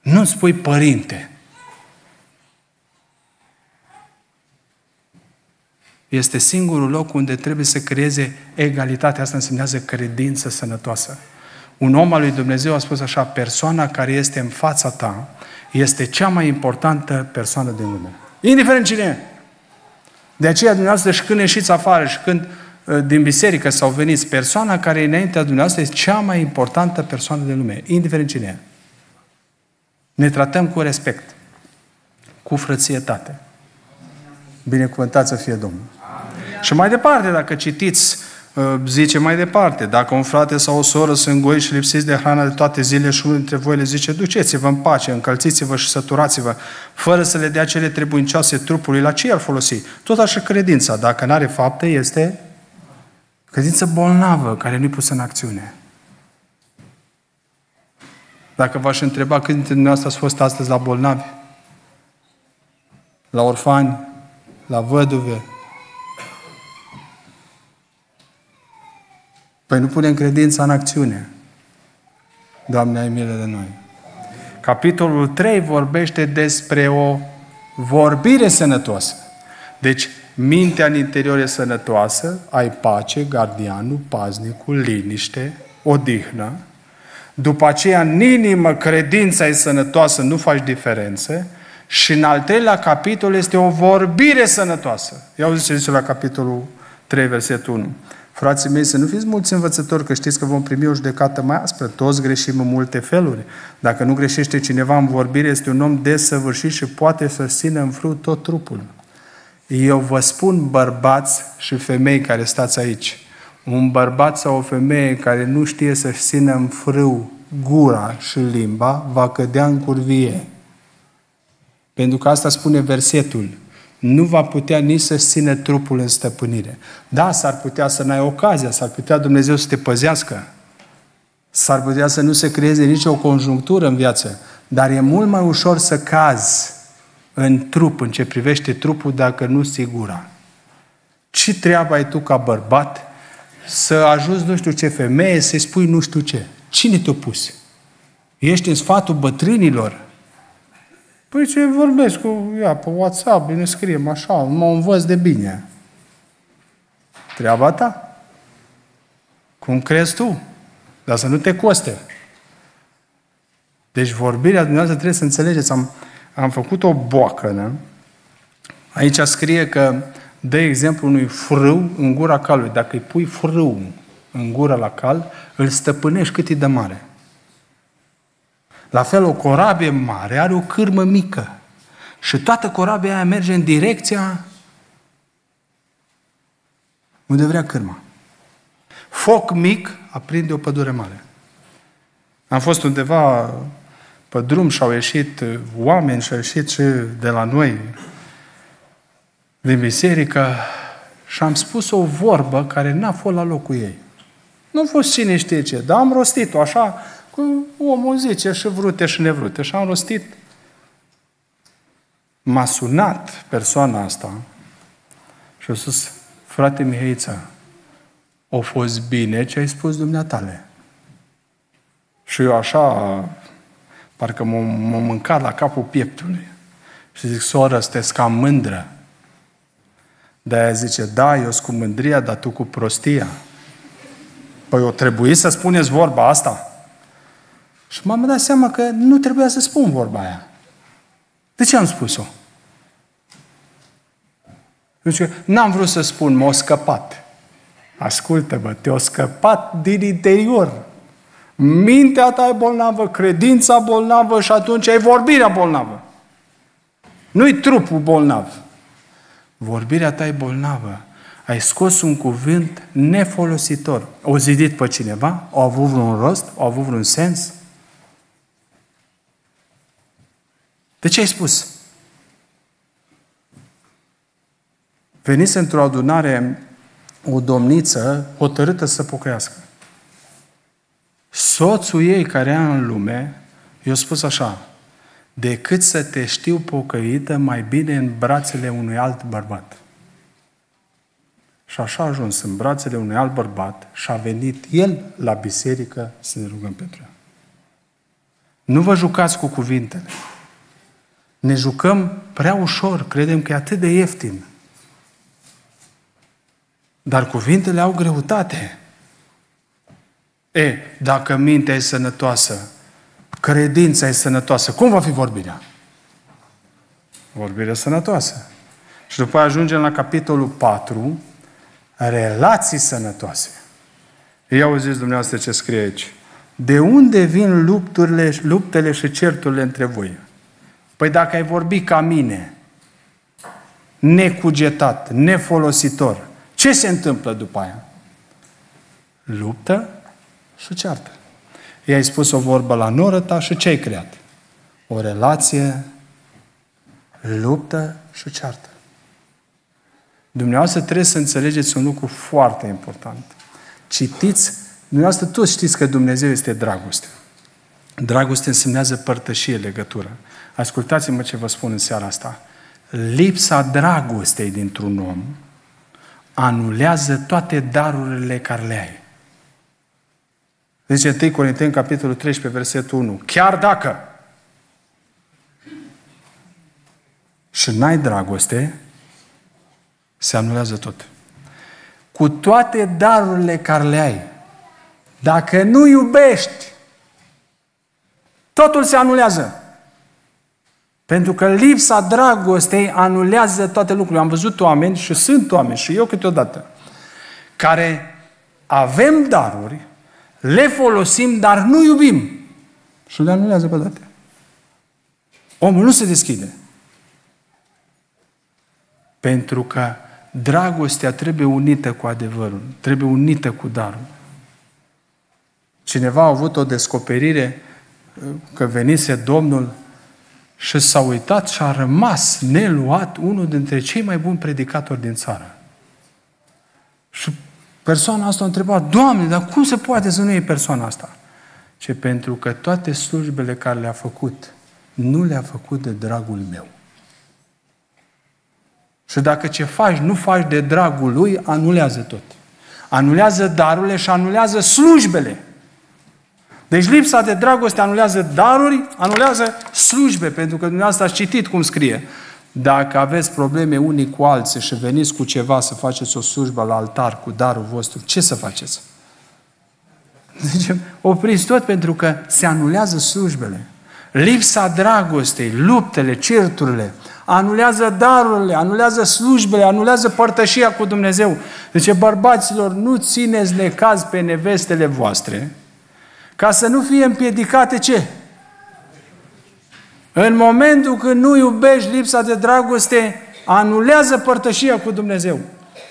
Nu-mi spui părinte. Este singurul loc unde trebuie să creeze egalitate. Asta însemnează credință sănătoasă. Un om al lui Dumnezeu a spus așa: persoana care este în fața ta este cea mai importantă persoană din lume. Indiferent cine e. De aceea dumneavoastră, și când ieșiți afară și când din biserică sau veniți, persoana care e înaintea dumneavoastră este cea mai importantă persoană din lume. Indiferent cine e. Ne tratăm cu respect, cu frățietate. Binecuvântat să fie Domnul. Amin. Și mai departe, dacă citiți, zice mai departe, dacă un frate sau o soră sunt goi și lipsiți de hrană de toate zilele și unul dintre voi le zice, duceți-vă în pace, încălțiți-vă și săturați-vă, fără să le dea cele trebuincioase trupului, la ce i-ar folosi? Tot așa credința, dacă n-are fapte, este credință bolnavă, care nu-i pusă în acțiune. Dacă v-aș întreba cât dintre dumneavoastră ați fost astăzi la bolnavi, la orfani, la văduve, păi nu punem credința în acțiune. Doamne, ai milă de noi. Capitolul trei vorbește despre o vorbire sănătoasă. Deci, mintea în interior e sănătoasă, ai pace, gardianul, paznicul, liniște, odihnă. După aceea, în inimă, credința e sănătoasă, nu faci diferențe. Și în al treilea capitol este o vorbire sănătoasă. Ia uite ce zice la capitolul trei, versetul unu. Frații mei, să nu fiți mulți învățători, că știți că vom primi o judecată mai aspră. Toți greșim în multe feluri. Dacă nu greșește cineva în vorbire, este un om desăvârșit și poate să țină în frâu tot trupul. Eu vă spun, bărbați și femei care stați aici, un bărbat sau o femeie care nu știe să-și țină în frâu gura și limba, va cădea în curvie. Pentru că asta spune versetul. Nu va putea nici să-și țină trupul în stăpânire. Da, s-ar putea să n-ai ocazia, s-ar putea Dumnezeu să te păzească, s-ar putea să nu se creeze nicio conjunctură în viață, dar e mult mai ușor să cazi în trup, în ce privește trupul, dacă nu sigura. Ce treabă ai tu ca bărbat să ajungi nu știu ce femeie, să-i spui nu știu ce? Cine te-a pus? Ești în sfatul bătrânilor? Păi ce vorbesc cu ea pe WhatsApp, ne scriem așa, mă învăț de bine. Treaba ta. Cum crezi tu? Dar să nu te coste. Deci vorbirea dumneavoastră trebuie să înțelegeți. Am, am făcut o boacănă. Aici scrie că dă exemplu unui frâu în gura calului. Dacă îi pui frâu în gura la cal, îl stăpânești cât e de mare. La fel, o corabie mare are o cârmă mică. Și toată corabia aia merge în direcția unde vrea cârma. Foc mic aprinde o pădure mare. Am fost undeva pe drum și au ieșit oameni și au ieșit și de la noi, din biserică, și am spus o vorbă care n-a fost la locul ei. Nu a fost cine știe ce, dar am rostit-o așa, omul zice și vrute și nevrute. Și am rostit. M-a sunat persoana asta și a spus: frate Mihăiță, a fost bine ce ai spus dumneatale. Și eu așa, parcă m-am mâncat la capul pieptului. Și zic: soră, sunteți cam mândră. De-aia zice: da, eu sunt cu mândria, dar tu cu prostia. Păi o trebuie să spuneți vorba asta? Și m-am dat seama că nu trebuia să spun vorba aia. De ce am spus-o? Deci, n-am vrut să spun, m-a scăpat. Ascultă-mă, te-a scăpat din interior. Mintea ta e bolnavă, credința bolnavă și atunci ai vorbirea bolnavă. Nu-i trupul bolnav. Vorbirea ta e bolnavă. Ai scos un cuvânt nefolositor. O zidit pe cineva? O avut vreun rost? O avut vreun sens? De ce ai spus? Venise într-o adunare o domniță hotărâtă să pocăiască. Soțul ei care era în lume i-a spus așa: decât să te știu pocăită, mai bine în brațele unui alt bărbat. Și așa a ajuns în brațele unui alt bărbat și a venit el la biserică să ne rugăm pentru ea. Nu vă jucați cu cuvintele. Ne jucăm prea ușor, credem că e atât de ieftin. Dar cuvintele au greutate. E, dacă mintea e sănătoasă, credința e sănătoasă, cum va fi vorbirea? Vorbirea sănătoasă. Și după aceea ajungem la capitolul patru, relații sănătoase. Ia auziți dumneavoastră ce scrie aici. De unde vin lupturile, luptele și certurile între voi? Păi dacă ai vorbit ca mine, necugetat, nefolositor, ce se întâmplă după aia? Luptă și ceartă. I-ai spus o vorbă la noră ta și ce ai creat? O relație, luptă și ceartă. Dumneavoastră trebuie să înțelegeți un lucru foarte important. Citiți, dumneavoastră toți știți că Dumnezeu este dragoste. Dragoste însemnează părtășie, legătură. Ascultați-mă ce vă spun în seara asta. Lipsa dragostei dintr-un om anulează toate darurile care le ai. Zice întâi Corinteni, capitolul treisprezece, versetul unu. Chiar dacă și n-ai dragoste, se anulează tot. Cu toate darurile care le ai, dacă nu iubești, totul se anulează. Pentru că lipsa dragostei anulează toate lucrurile. Am văzut oameni și sunt oameni și eu câteodată care avem daruri, le folosim, dar nu iubim. Și le anulează pe toate. Omul nu se deschide. Pentru că dragostea trebuie unită cu adevărul, trebuie unită cu darul. Cineva a avut o descoperire că venise Domnul și s-a uitat și a rămas neluat unul dintre cei mai buni predicatori din țară. Și persoana asta a întrebat: Doamne, dar cum se poate să nu iei persoana asta? Ce pentru că toate slujbele care le-a făcut, nu le-a făcut de dragul meu. Și dacă ce faci, nu faci de dragul lui, anulează tot. Anulează darurile și anulează slujbele. Deci lipsa de dragoste anulează daruri, anulează slujbe, pentru că dumneavoastră ați citit cum scrie. Dacă aveți probleme unii cu alții și veniți cu ceva să faceți o slujbă la altar cu darul vostru, ce să faceți? Zicem, opriți tot, pentru că se anulează slujbele. Lipsa dragostei, luptele, certurile, anulează darurile, anulează slujbele, anulează părtășia cu Dumnezeu. Zice, bărbaților, nu țineți necaz pe nevestele voastre, ca să nu fie împiedicate ce? În momentul când nu iubești, lipsa de dragoste anulează părtășia cu Dumnezeu.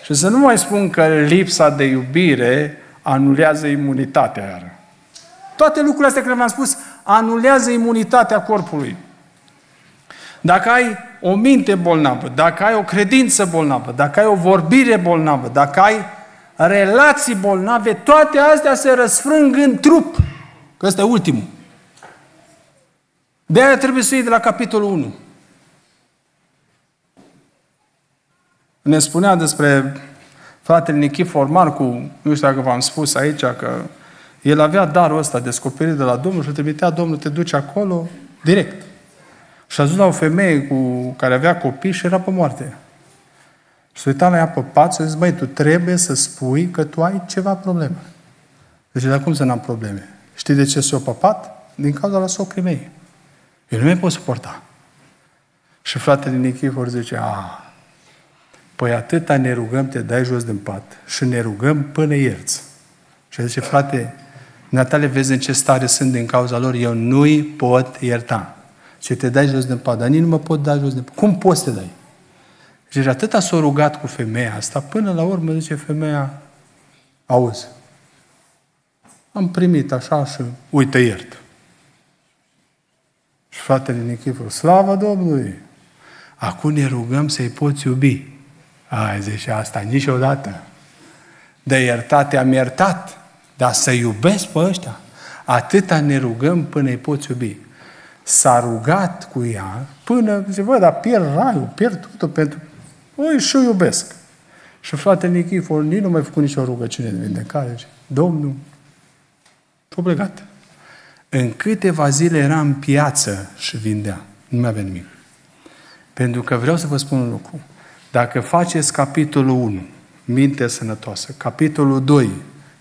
Și să nu mai spun că lipsa de iubire anulează imunitatea iară. Toate lucrurile astea care v-am spus anulează imunitatea corpului. Dacă ai o minte bolnavă, dacă ai o credință bolnavă, dacă ai o vorbire bolnavă, dacă ai relații bolnave, toate astea se răsfrâng în trup. Că ăsta e ultimul. De-aia trebuie să iei de la capitolul unu. Ne spunea despre fratele Nichifor Marcu, nu știu dacă v-am spus aici, că el avea darul ăsta descoperit de la Domnul și îl trimitea Domnul, te duci acolo direct. Și a ajuns la o femeie cu, care avea copii și era pe moarte. Și se uita la ea pe pat și a zis, băi, tu trebuie să spui că tu ai ceva problemă. Deci, dar cum să n-am probleme? Știi de ce s-o pe pat? Din cauza la socrii mei. Eu nu mai pot suporta. Și fratele Nichifor zice, a, păi atâta ne rugăm, te dai jos din pat și ne rugăm până ierți. Și zice, frate, natale, vezi în ce stare sunt din cauza lor, eu nu-i pot ierta. Și te dai jos din pat, dar nici nu mă pot da jos din pat. Cum poți să te dai? Deci atâta s-a rugat cu femeia asta, până la urmă zice femeia, auzi, am primit așa și uite, iert. Și fratele Nichifor, slavă Domnului! Acum ne rugăm să-i poți iubi. Ai, zice asta, niciodată. De iertate am iertat, dar să iubesc pe ăștia. Atâta ne rugăm până îi poți iubi. S-a rugat cu ea până, zice, bă, dar pierd raiul, pierd totul pentru... Oi, și-o iubesc. Și fratele Nichifor nici nu mai făcut nicio rugăciune de vindecare. Domnul, și-o plecat. În câteva zile era în piață și vindea. Nu mai avea nimic. Pentru că vreau să vă spun un lucru. Dacă faceți capitolul unu, minte sănătoasă. Capitolul doi,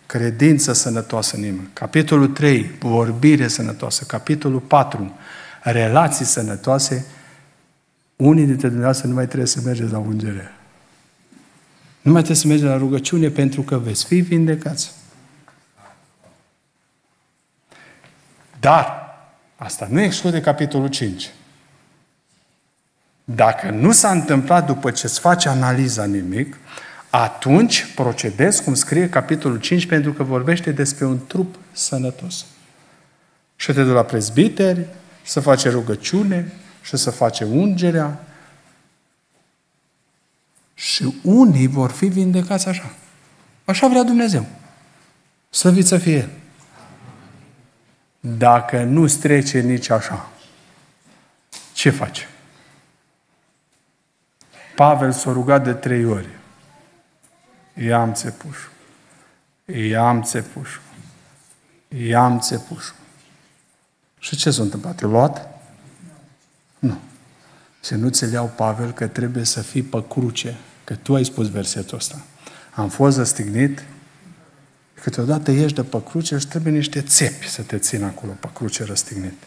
credință sănătoasă în inimă. Capitolul trei, vorbire sănătoasă. Capitolul patru, relații sănătoase. Unii dintre dumneavoastră nu mai trebuie să mergeți la ungere. Nu mai trebuie să mergeți la rugăciune pentru că veți fi vindecați. Dar asta nu exclude capitolul cinci. Dacă nu s-a întâmplat după ce îți faci analiza nimic, atunci procedezi cum scrie capitolul cinci, pentru că vorbește despre un trup sănătos. Și te duci la prezbiteri, să face rugăciune și să face ungerea. Și unii vor fi vindecați așa. Așa vrea Dumnezeu. Slăvit să fie. Dacă nu-ți trece nici așa, ce faci? Pavel s-a rugat de trei ori. I-am țepușul. I-am țepușul. I-am țepușul. Și ce s-a întâmplat? I-a luat? Nu. Să nu ți-l iau, Pavel, că trebuie să fii pe cruce. Că tu ai spus versetul ăsta. Am fost răstignit. Câteodată ieși de pe cruce și trebuie niște țepi să te țină acolo pe cruce răstignit.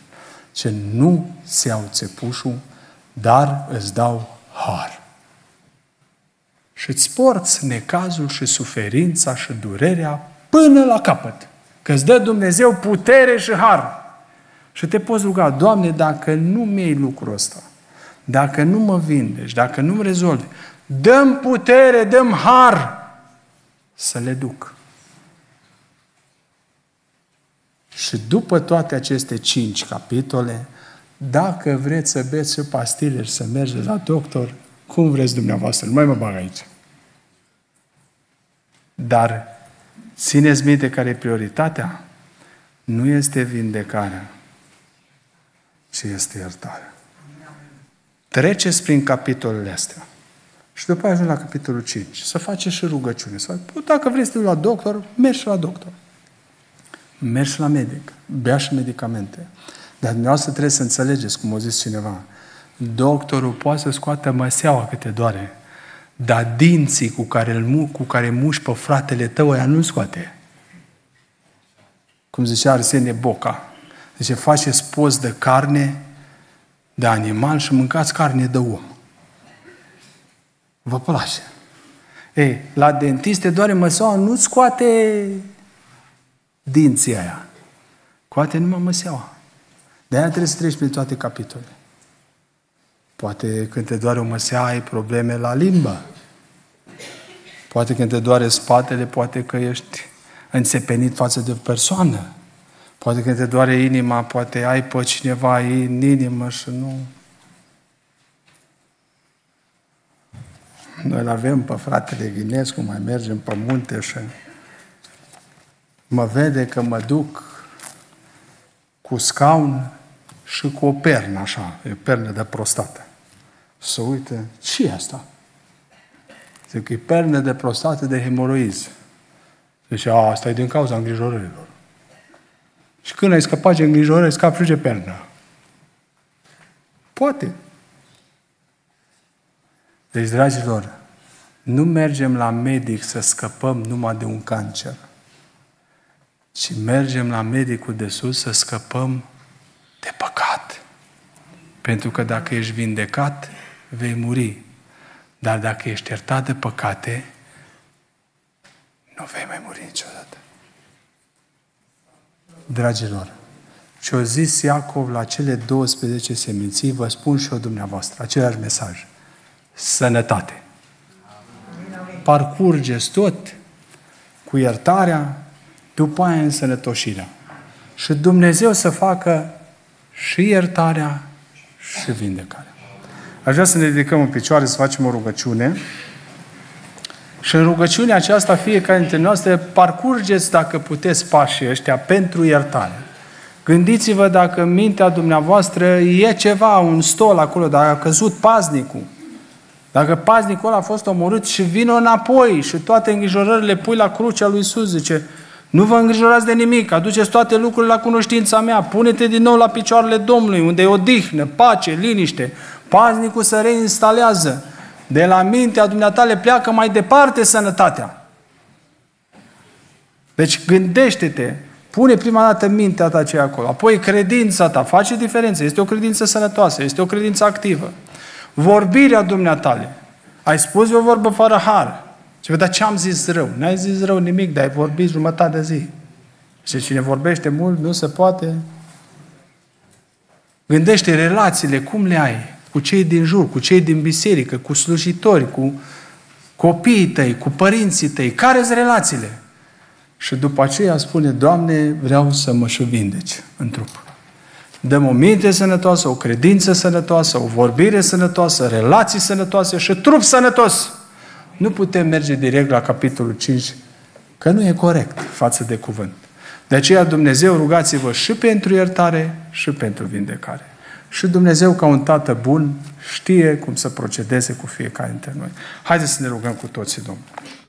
Ce nu se iau țepușul, dar îți dau har. Și îți porți necazul și suferința și durerea până la capăt. Că îți dă Dumnezeu putere și har. Și te poți ruga, Doamne, dacă nu mi-ai lucrul ăsta, dacă nu mă vindești, dacă nu-mi rezolvi, dă-mi putere, dă-mi har să le duc. Și după toate aceste cinci capitole, dacă vreți să beți pastile și să mergeți la doctor, cum vreți dumneavoastră, nu mai mă bag aici. Dar țineți minte care e prioritatea? Nu este vindecarea, ci este iertarea. Treceți prin capitolele astea. Și după aia ajung la capitolul cinci. Să faceți și rugăciune. Să faci, dacă vreți să la doctor, mergi la doctor. Mergi la medic. Bea și medicamente. Dar dumneavoastră trebuie să înțelegeți, cum a zis cineva, doctorul poate să scoată măseaua că te doare, dar dinții cu care, îl mu cu care muși pe fratele tău, ăia nu-l scoate. Cum zicea Arsenie Boca, zice, faceți post de carne de animal și mâncați carne de om. Vă place. Ei, la dentist te doare măseaua, nu-ți scoate dinții aia. Scoate numai măseaua. De-aia trebuie să treci prin toate capitolele. Poate când te doare o măsea, ai probleme la limbă. Poate când te doare spatele, poate că ești înțepenit față de persoană. Poate când te doare inima, poate ai pe cineva în inimă și nu... Noi îl avem pe fratele Ghinescu, mai mergem pe munte și mă vede că mă duc cu scaun și cu o pernă, așa, e o pernă de prostată. Să uită, ce e asta? Zic că e pernă de prostată de hemoroizi. Zice, a, asta e din cauza îngrijorărilor. Și când ai scăpat de îngrijorări, scapi și de pernă. Poate. Deci, dragilor, nu mergem la medic să scăpăm numai de un cancer, ci mergem la medicul de sus să scăpăm de păcat. Pentru că dacă ești vindecat, vei muri. Dar dacă ești iertat de păcate, nu vei mai muri niciodată. Dragilor, ce-a zis Iacov la cele douăsprezece seminții, vă spun și eu dumneavoastră, același mesaj. Sănătate. Parcurgeți tot cu iertarea, după aia însănătoșirea. Și Dumnezeu să facă și iertarea și vindecarea. Aș vrea să ne ridicăm în picioare, să facem o rugăciune. Și în rugăciunea aceasta, fiecare dintre noastre, parcurgeți, dacă puteți, pașii ăștia pentru iertare. Gândiți-vă dacă în mintea dumneavoastră e ceva, un stol acolo, dacă a căzut paznicul, dacă paznicul ăla a fost omorât și vine înapoi și toate îngrijorările pui la crucea lui Iisus, zice, nu vă îngrijorați de nimic, aduceți toate lucrurile la cunoștința mea, pune-te din nou la picioarele Domnului, unde e odihnă, pace, liniște, paznicul se reinstalează. De la mintea dumneatale pleacă mai departe sănătatea. Deci gândește-te, pune prima dată mintea ta ce e acolo, apoi credința ta, face diferență, este o credință sănătoasă, este o credință activă. Vorbirea dumneatale, ai spus o vorbă fără har. Și dar ce am zis rău? N-ai zis rău nimic, dar ai vorbit jumătate de zi. Și cine vorbește mult nu se poate. Gândește relațiile, cum le ai cu cei din jur, cu cei din biserică, cu slujitori, cu copiii tăi, cu părinții tăi. Care sunt relațiile? Și după aceea spune, Doamne, vreau să mă și vindeci în trup. Dăm o minte sănătoasă, o credință sănătoasă, o vorbire sănătoasă, relații sănătoase și trup sănătos. Nu putem merge direct la capitolul cinci, că nu e corect față de cuvânt. De aceea, Dumnezeu, rugați-vă și pentru iertare și pentru vindecare. Și Dumnezeu, ca un Tată bun, știe cum să procedeze cu fiecare dintre noi. Haideți să ne rugăm cu toții, Domnul.